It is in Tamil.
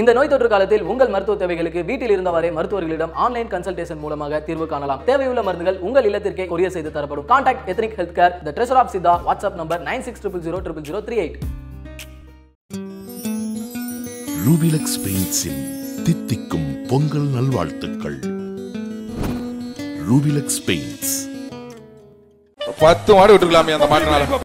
இந்த நோய் தொற்று காலத்தில் உங்கள் மருத்துவ தேவைகளுக்கு வீட்டில் இருந்தவரை மருத்துவர்களிடம் ஆன்லைன் கன்சல்டேஷன் மூலமாக தீர்வு காணலாம். தேவையுள்ள மருந்துகள் உங்கள் இல்லத்திற்கே கொரியர் செய்து தரப்படும். Contact ethnic health care, the treasure of Siddha, WhatsApp number 96000038. ரூபிலக்ஸ் பெயிண்ட்ஸின் தித்திக்கும் பொங்கல் நல்வாழ்த்துக்கள். ரூபிலக்ஸ் பெயிண்ட்ஸ் 10 மாடு விட்டுக்கலாமே அந்த மாட்டுனால.